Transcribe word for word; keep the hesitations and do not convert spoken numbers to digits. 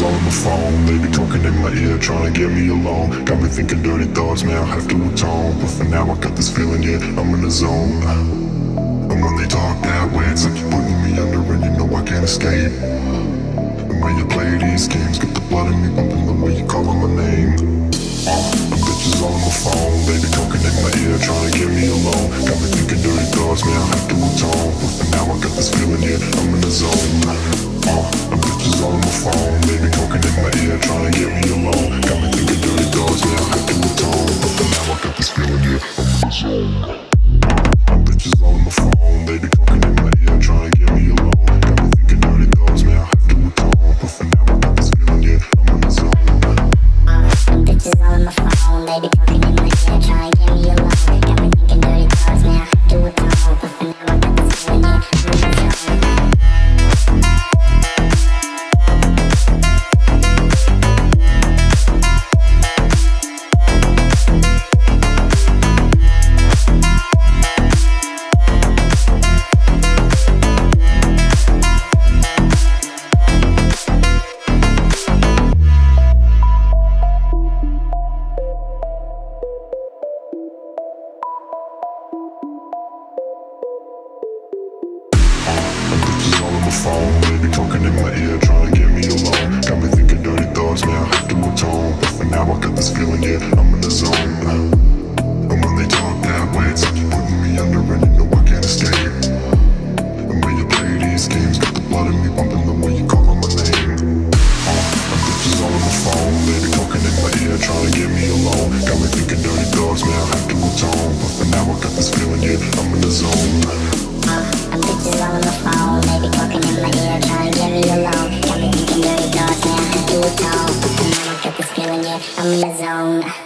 bitches on the phone. They be talking in my ear, trying to get me alone. Got me thinking dirty thoughts, man, I have to atone. But for now I got this feeling, yeah, I'm in the zone. And when they talk that way, it's like you're putting me under and you know I can't escape. And when you play these games, get the blood in me pumping the way you calling my name. The bitches on my phone, they be talking in my ear, trying to get me alone. Got me thinking dirty thoughts, man, I have to atone. But for now I got this feeling, yeah, I'm in the zone. Uh, the bitches on my phone, they be talking in my ear, trying to get me alone. Got me thinking dirty thoughts, yeah, I have to atone. But for now I got this feeling, yeah, I'm in the zone. The bitches on my phone, they be talking in my ear, trying to get me alone. Got me thinking dirty thoughts, man, I have to atone. But for now I got this feeling, yeah, I'm in the zone. Uh, the bitches on my phone, they be talking in my ear, trying to get me alone. Got me thinking dirty thoughts, man, I have to atone. But for now I got this feeling, yeah, I'm in the zone. I'm in the zone.